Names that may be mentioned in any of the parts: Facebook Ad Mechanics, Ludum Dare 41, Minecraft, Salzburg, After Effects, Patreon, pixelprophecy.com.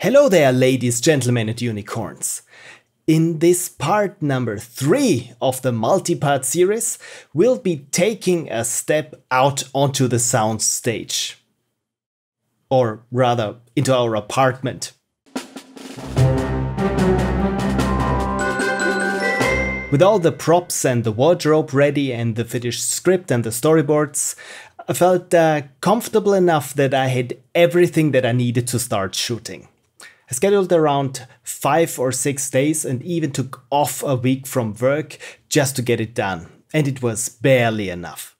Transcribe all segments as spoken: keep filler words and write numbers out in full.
Hello there, ladies, gentlemen and unicorns. In this part number three of the multi-part series, we'll be taking a step out onto the sound stage. Or rather, into our apartment. With all the props and the wardrobe ready and the finished script and the storyboards, I felt uh, comfortable enough that I had everything that I needed to start shooting. I scheduled around five or six days and even took off a week from work just to get it done. And it was barely enough.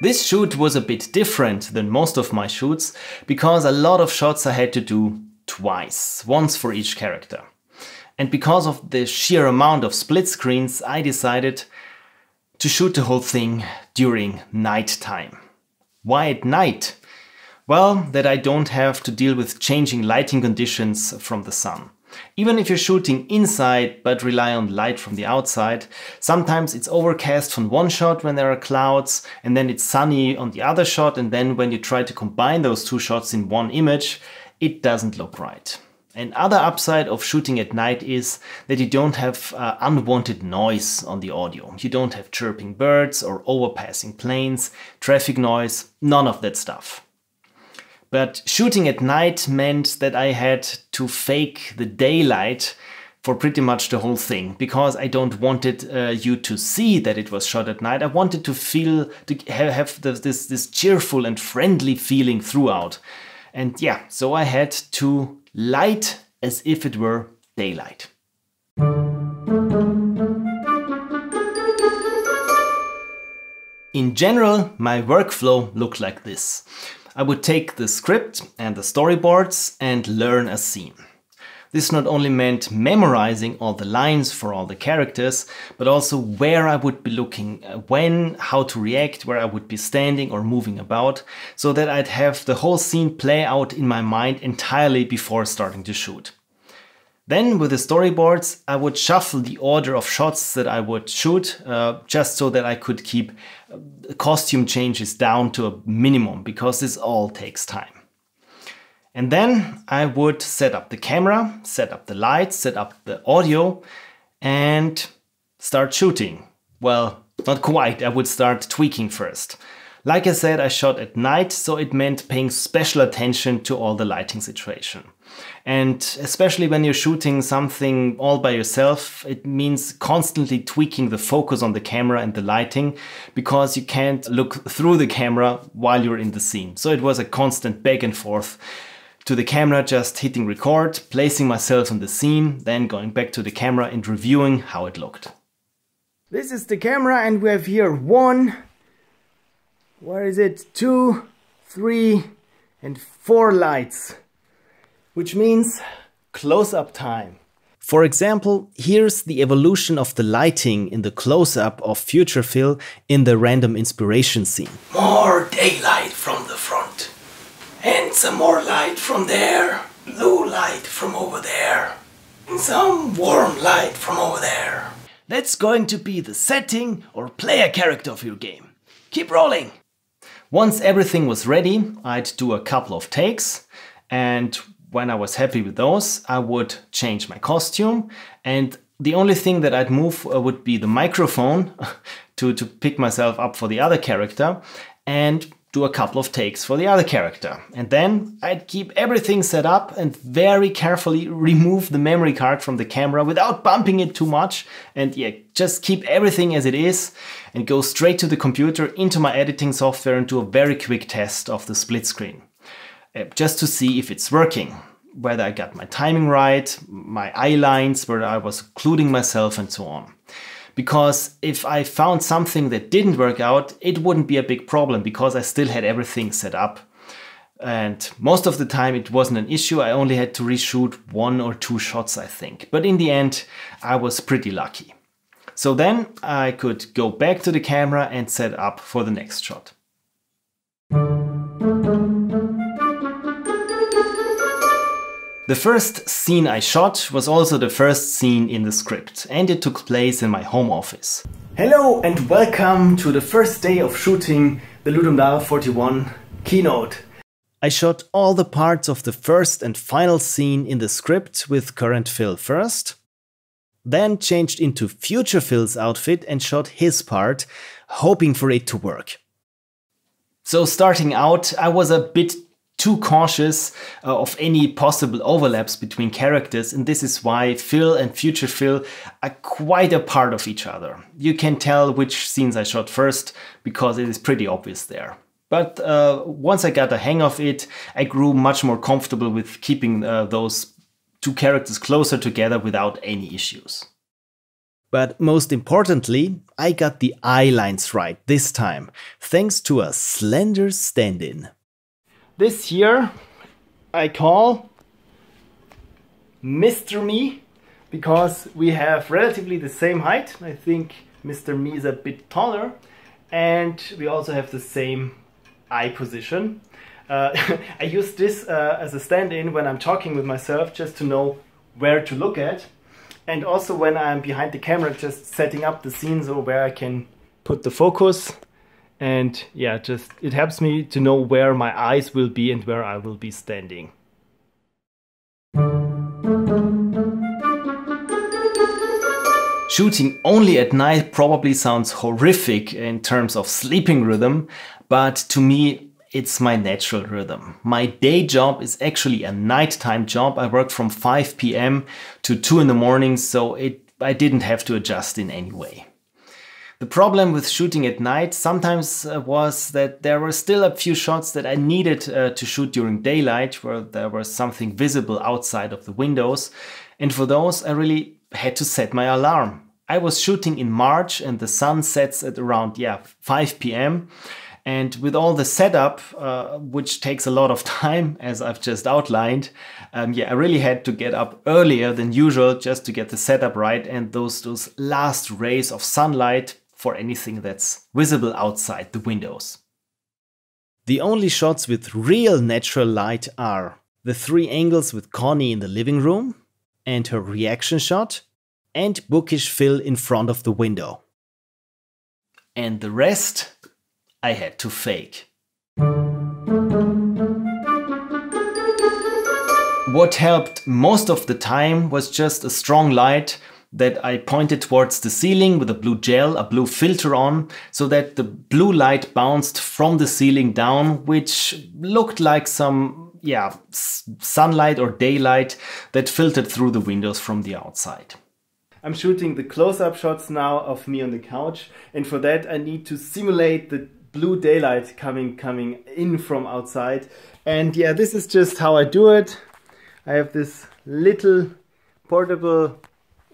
This shoot was a bit different than most of my shoots because a lot of shots I had to do twice, once for each character. And because of the sheer amount of split screens, I decided to shoot the whole thing during nighttime. Why at night? Well, that I don't have to deal with changing lighting conditions from the sun. Even if you're shooting inside but rely on light from the outside, sometimes it's overcast on one shot when there are clouds, and then it's sunny on the other shot, and then when you try to combine those two shots in one image, it doesn't look right. Another upside of shooting at night is that you don't have uh, unwanted noise on the audio. You don't have chirping birds or overpassing planes, traffic noise, none of that stuff. But shooting at night meant that I had to fake the daylight for pretty much the whole thing, because I don't wanted uh, you to see that it was shot at night. I wanted to feel, to have this, this cheerful and friendly feeling throughout. And yeah, so I had to light as if it were daylight. In general, my workflow looked like this. I would take the script and the storyboards and learn a scene. This not only meant memorizing all the lines for all the characters, but also where I would be looking, when, how to react, where I would be standing or moving about, so that I'd have the whole scene play out in my mind entirely before starting to shoot. Then with the storyboards, I would shuffle the order of shots that I would shoot, uh, just so that I could keep costume changes down to a minimum, because this all takes time. And then I would set up the camera, set up the lights, set up the audio, and start shooting. Well, not quite, I would start tweaking first. Like I said, I shot at night, so it meant paying special attention to all the lighting situation. And especially when you're shooting something all by yourself, it means constantly tweaking the focus on the camera and the lighting, because you can't look through the camera while you're in the scene. So it was a constant back and forth to the camera, just hitting record, placing myself in the scene, then going back to the camera and reviewing how it looked. This is the camera, and we have here one, where is it? Two, three, and four lights, which means close-up time. For example, here's the evolution of the lighting in the close-up of Future Phil in the random inspiration scene. More daylight from the front, and some more light from there, blue light from over there, and some warm light from over there. That's going to be the setting or player character of your game. Keep rolling! Once everything was ready, I'd do a couple of takes, and when I was happy with those, I would change my costume, and the only thing that I'd move would be the microphone to, to pick myself up for the other character and do a couple of takes for the other character. And then I'd keep everything set up and very carefully remove the memory card from the camera without bumping it too much, and yeah, just keep everything as it is and go straight to the computer into my editing software and do a very quick test of the split screen, just to see if it's working, whether I got my timing right, my eye lines, whether I was occluding myself and so on. Because if I found something that didn't work out, it wouldn't be a big problem because I still had everything set up. And most of the time it wasn't an issue, I only had to reshoot one or two shots, I think. But in the end, I was pretty lucky. So then I could go back to the camera and set up for the next shot. The first scene I shot was also the first scene in the script, and it took place in my home office. Hello and welcome to the first day of shooting the Ludum Dare forty-one keynote. I shot all the parts of the first and final scene in the script with current Phil first, then changed into future Phil's outfit and shot his part, hoping for it to work. So starting out, I was a bit too cautious uh, of any possible overlaps between characters, and this is why Phil and future Phil are quite a part of each other. You can tell which scenes I shot first, because it is pretty obvious there. But uh, once I got the hang of it, I grew much more comfortable with keeping uh, those two characters closer together without any issues. But most importantly, I got the eye lines right this time, thanks to a slender stand-in. This here I call Mister Me, because we have relatively the same height. I think Mister Me is a bit taller, and we also have the same eye position. Uh, I use this uh, as a stand-in when I'm talking with myself, just to know where to look at, and also when I'm behind the camera, just setting up the scenes or where I can put the focus. And yeah, just it helps me to know where my eyes will be and where I will be standing. Shooting only at night probably sounds horrific in terms of sleeping rhythm, but to me, it's my natural rhythm. My day job is actually a nighttime job. I work from five P M to two in the morning, so it, I didn't have to adjust in any way. The problem with shooting at night sometimes uh, was that there were still a few shots that I needed uh, to shoot during daylight, where there was something visible outside of the windows, and for those I really had to set my alarm. I was shooting in March and the sun sets at around yeah five P M and with all the setup, uh, which takes a lot of time, as I've just outlined, um, yeah, I really had to get up earlier than usual just to get the setup right and those those last rays of sunlight for anything that's visible outside the windows. The only shots with real natural light are the three angles with Connie in the living room and her reaction shot and bookish Phil in front of the window. And the rest I had to fake. What helped most of the time was just a strong light that I pointed towards the ceiling with a blue gel, a blue filter on, so that the blue light bounced from the ceiling down, which looked like some yeah, sunlight or daylight that filtered through the windows from the outside. I'm shooting the close-up shots now of me on the couch, and for that I need to simulate the blue daylight coming, coming in from outside. And yeah, this is just how I do it. I have this little portable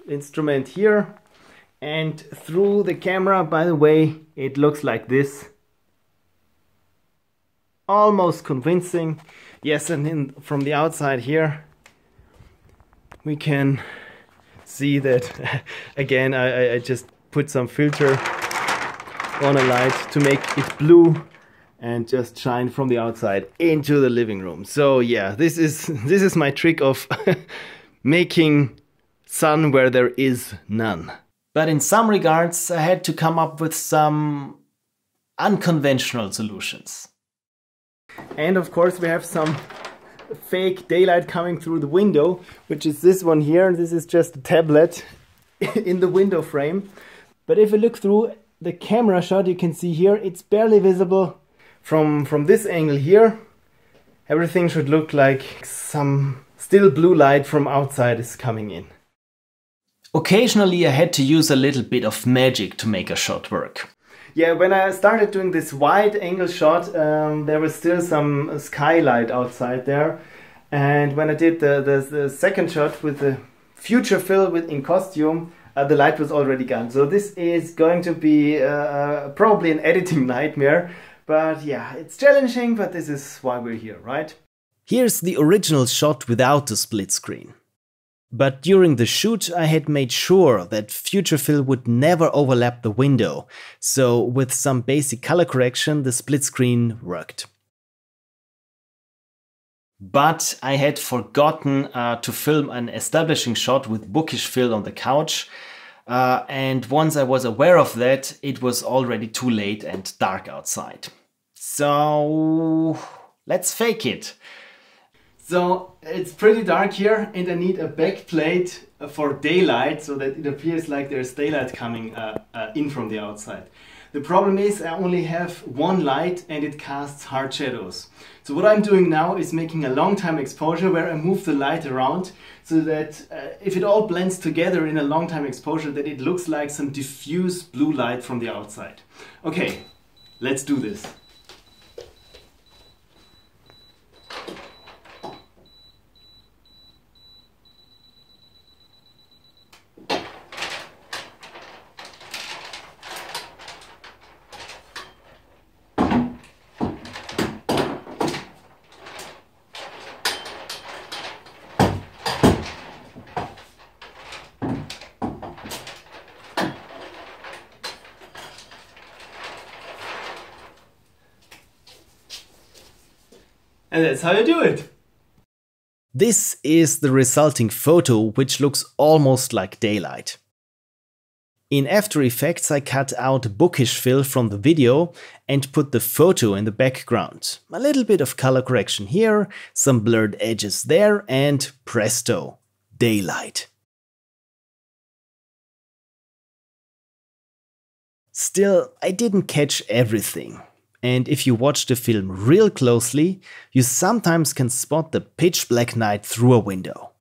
instrument here, and through the camera, by the way, it looks like this. Almost convincing. Yes, and in, from the outside here we can see that again I, I just put some filter on a light to make it blue and just shine from the outside into the living room. So yeah, this is this is my trick of making sun where there is none. But in some regards, I had to come up with some unconventional solutions. And of course, we have some fake daylight coming through the window, which is this one here. This is just a tablet in the window frame. But if you look through the camera shot, you can see here, it's barely visible. From, from this angle here, everything should look like some still blue light from outside is coming in. Occasionally I had to use a little bit of magic to make a shot work. Yeah, when I started doing this wide angle shot, um, there was still some skylight outside there. And when I did the, the, the second shot with the future Phil with, in costume, uh, the light was already gone. So this is going to be uh, probably an editing nightmare. But yeah, it's challenging, but this is why we're here, right? Here's the original shot without the split screen. But during the shoot, I had made sure that future Phil would never overlap the window, so with some basic color correction, the split screen worked. But I had forgotten uh, to film an establishing shot with bookish Phil on the couch, uh, and once I was aware of that, it was already too late and dark outside. So let's fake it. So it's pretty dark here and I need a backplate for daylight so that it appears like there's daylight coming uh, uh, in from the outside. The problem is I only have one light and it casts hard shadows. So what I'm doing now is making a long time exposure where I move the light around so that uh, if it all blends together in a long time exposure, that it looks like some diffuse blue light from the outside. Okay, let's do this. And that's how you do it. This is the resulting photo, which looks almost like daylight. In After Effects, I cut out bookish fill from the video and put the photo in the background. A little bit of color correction here, some blurred edges there, and presto, daylight. Still, I didn't catch everything. And if you watch the film real closely, you sometimes can spot the pitch black night through a window.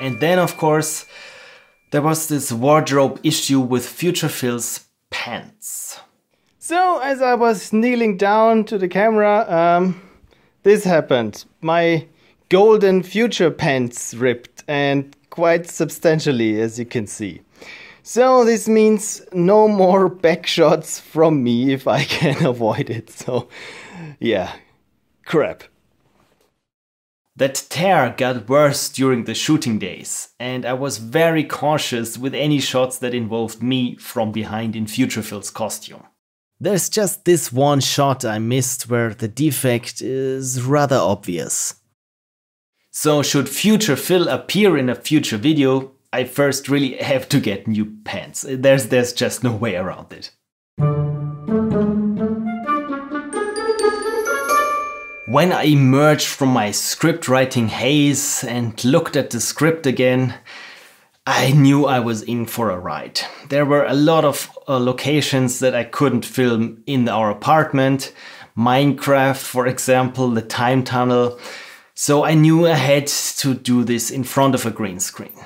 And then, of course, there was this wardrobe issue with Future Phil's pants. So, as I was kneeling down to the camera, um, this happened. My golden Future pants ripped, and quite substantially, as you can see. So this means no more back shots from me if I can avoid it. So yeah, crap. That tear got worse during the shooting days, and I was very cautious with any shots that involved me from behind in Future Phil's costume. There's just this one shot I missed where the defect is rather obvious. So should Future Phil appear in a future video, I first really have to get new pants. There's, there's just no way around it. When I emerged from my script writing haze and looked at the script again, I knew I was in for a ride. There were a lot of uh, locations that I couldn't film in our apartment. Minecraft, for example, the time tunnel. So I knew I had to do this in front of a green screen.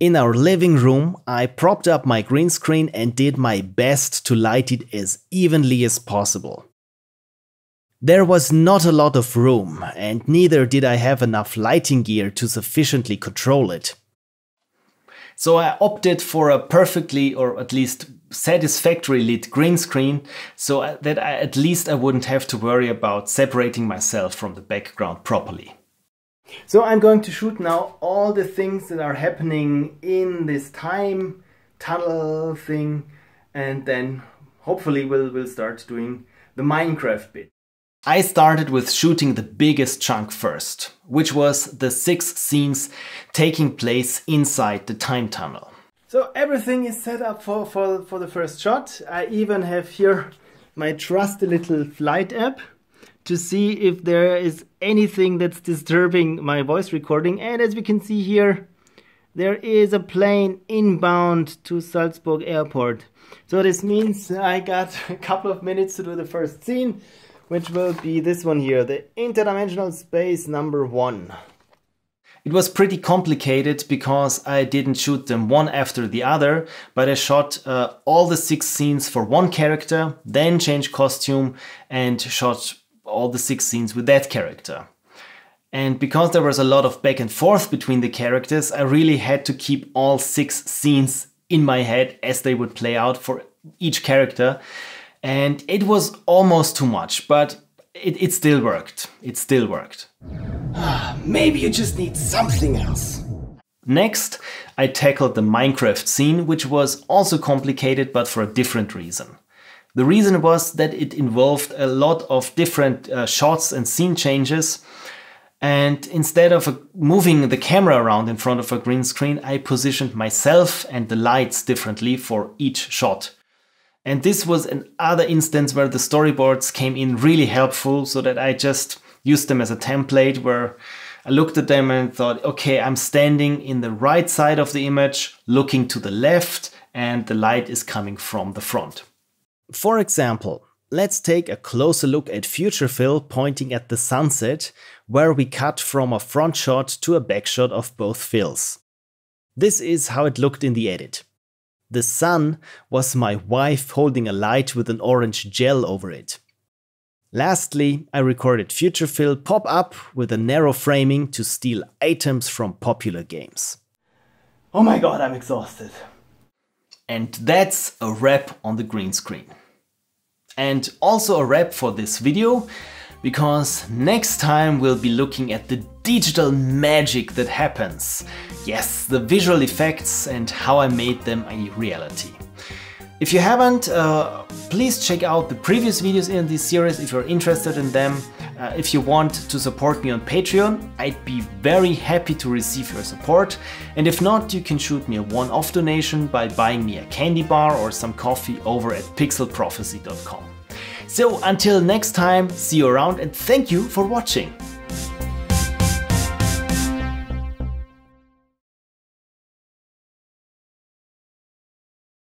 In our living room, I propped up my green screen and did my best to light it as evenly as possible. There was not a lot of room, and neither did I have enough lighting gear to sufficiently control it. So I opted for a perfectly, or at least satisfactory lit green screen, so that I, at least I wouldn't have to worry about separating myself from the background properly. So I'm going to shoot now all the things that are happening in this time tunnel thing, and then hopefully we'll, we'll start doing the Minecraft bit. I started with shooting the biggest chunk first, which was the six scenes taking place inside the time tunnel. So everything is set up for, for, for the first shot. I even have here my trusty little flight app to see if there is anything that's disturbing my voice recording. And as we can see here, there is a plane inbound to Salzburg airport. So this means I got a couple of minutes to do the first scene, which will be this one here, the interdimensional space number one. It was pretty complicated because I didn't shoot them one after the other, but I shot uh, all the six scenes for one character, then changed costume and shot all the six scenes with that character. And because there was a lot of back and forth between the characters, I really had to keep all six scenes in my head as they would play out for each character. And it was almost too much, but it, it still worked. It still worked. Maybe you just need something else. Next, I tackled the Minecraft scene, which was also complicated, but for a different reason. The reason was that it involved a lot of different uh, shots and scene changes, And instead of moving the camera around in front of a green screen, I positioned myself and the lights differently for each shot. And this was another instance where the storyboards came in really helpful, so that I just used them as a template where I looked at them and thought, okay, I'm standing in the right side of the image, looking to the left, and the light is coming from the front. For example, let's take a closer look at Future Phil pointing at the sunset, where we cut from a front shot to a back shot of both Phils. This is how it looked in the edit. The sun was my wife holding a light with an orange gel over it. Lastly, I recorded Future Phil pop up with a narrow framing to steal items from popular games. Oh my god, I'm exhausted. And that's a wrap on the green screen. And also a wrap for this video, because next time we'll be looking at the digital magic that happens. Yes, the visual effects and how I made them a reality. If you haven't, uh, please check out the previous videos in this series if you're interested in them. Uh, if you want to support me on Patreon, I'd be very happy to receive your support. And if not, you can shoot me a one-off donation by buying me a candy bar or some coffee over at pixel prophecy dot com. So until next time, see you around and thank you for watching!